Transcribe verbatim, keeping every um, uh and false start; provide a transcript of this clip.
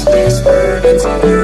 These burdens on you.